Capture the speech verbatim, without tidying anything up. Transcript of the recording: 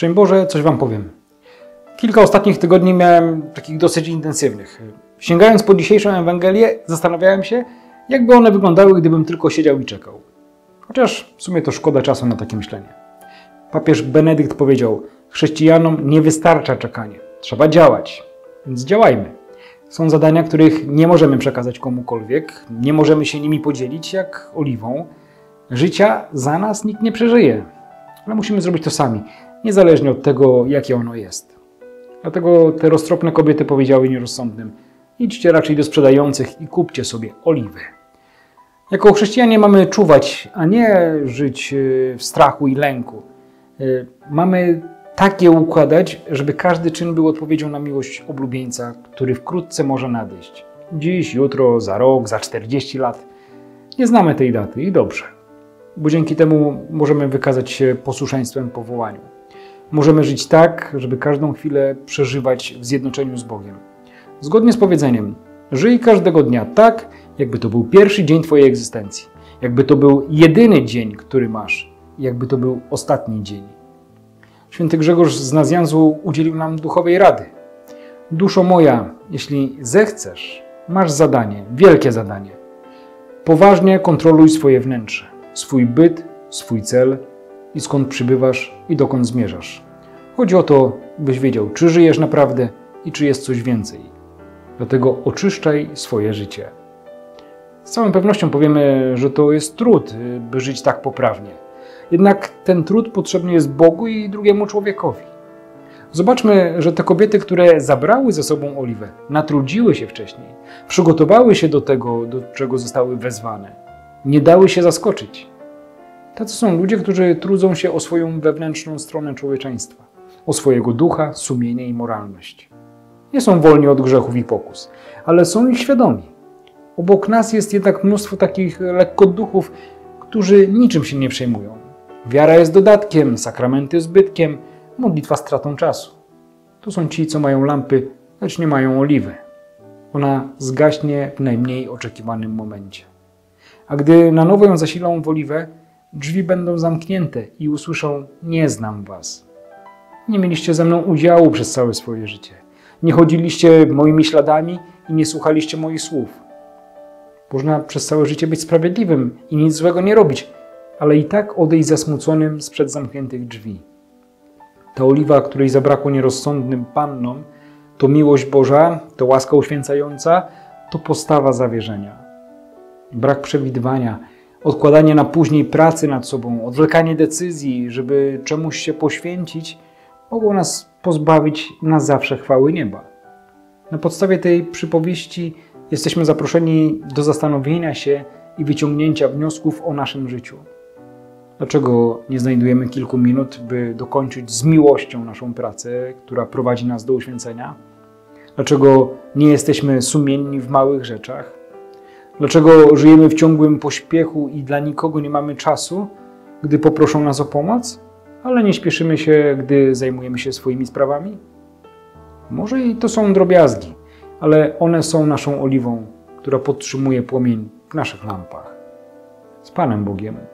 Szczęść Boże, coś Wam powiem. Kilka ostatnich tygodni miałem takich dosyć intensywnych. Sięgając po dzisiejszą Ewangelię, zastanawiałem się, jakby one wyglądały, gdybym tylko siedział i czekał. Chociaż w sumie to szkoda czasu na takie myślenie. Papież Benedykt powiedział, chrześcijanom nie wystarcza czekanie, trzeba działać, więc działajmy. Są zadania, których nie możemy przekazać komukolwiek, nie możemy się nimi podzielić jak oliwą. Życia za nas nikt nie przeżyje, ale musimy zrobić to sami, niezależnie od tego, jakie ono jest. Dlatego te roztropne kobiety powiedziały nierozsądnym, idźcie raczej do sprzedających i kupcie sobie oliwy. Jako chrześcijanie mamy czuwać, a nie żyć w strachu i lęku. Mamy takie układać, żeby każdy czyn był odpowiedzią na miłość oblubieńca, który wkrótce może nadejść. Dziś, jutro, za rok, za czterdzieści lat. Nie znamy tej daty i dobrze, bo dzięki temu możemy wykazać się posłuszeństwem powołaniu. Możemy żyć tak, żeby każdą chwilę przeżywać w zjednoczeniu z Bogiem. Zgodnie z powiedzeniem, żyj każdego dnia tak, jakby to był pierwszy dzień Twojej egzystencji, jakby to był jedyny dzień, który masz, jakby to był ostatni dzień. Święty Grzegorz z Nazjanzu udzielił nam duchowej rady. Duszo moja, jeśli zechcesz, masz zadanie, wielkie zadanie. Poważnie kontroluj swoje wnętrze, swój byt, swój cel i skąd przybywasz i dokąd zmierzasz. Chodzi o to, byś wiedział, czy żyjesz naprawdę i czy jest coś więcej. Dlatego oczyszczaj swoje życie. Z całą pewnością powiemy, że to jest trud, by żyć tak poprawnie. Jednak ten trud potrzebny jest Bogu i drugiemu człowiekowi. Zobaczmy, że te kobiety, które zabrały ze sobą oliwę, natrudziły się wcześniej, przygotowały się do tego, do czego zostały wezwane, nie dały się zaskoczyć. Tacy są ludzie, którzy trudzą się o swoją wewnętrzną stronę człowieczeństwa, o swojego ducha, sumienie i moralność. Nie są wolni od grzechów i pokus, ale są ich świadomi. Obok nas jest jednak mnóstwo takich lekkoduchów, którzy niczym się nie przejmują. Wiara jest dodatkiem, sakramenty zbytkiem, modlitwa stratą czasu. To są ci, co mają lampy, lecz nie mają oliwy. Ona zgaśnie w najmniej oczekiwanym momencie. A gdy na nowo ją zasilą w oliwę, drzwi będą zamknięte i usłyszą, nie znam was. Nie mieliście ze mną udziału przez całe swoje życie. Nie chodziliście moimi śladami i nie słuchaliście moich słów. Można przez całe życie być sprawiedliwym i nic złego nie robić, ale i tak odejść zasmuconym sprzed zamkniętych drzwi. Ta oliwa, której zabrakło nierozsądnym pannom, to miłość Boża, to łaska uświęcająca, to postawa zawierzenia. Brak przewidywania, odkładanie na później pracy nad sobą, odwlekanie decyzji, żeby czemuś się poświęcić, mogło nas pozbawić na zawsze chwały nieba. Na podstawie tej przypowieści jesteśmy zaproszeni do zastanowienia się i wyciągnięcia wniosków o naszym życiu. Dlaczego nie znajdujemy kilku minut, by dokończyć z miłością naszą pracę, która prowadzi nas do uświęcenia? Dlaczego nie jesteśmy sumienni w małych rzeczach? Dlaczego żyjemy w ciągłym pośpiechu i dla nikogo nie mamy czasu, gdy poproszą nas o pomoc, ale nie śpieszymy się, gdy zajmujemy się swoimi sprawami? Może i to są drobiazgi, ale one są naszą oliwą, która podtrzymuje płomień w naszych lampach. Z Panem Bogiem.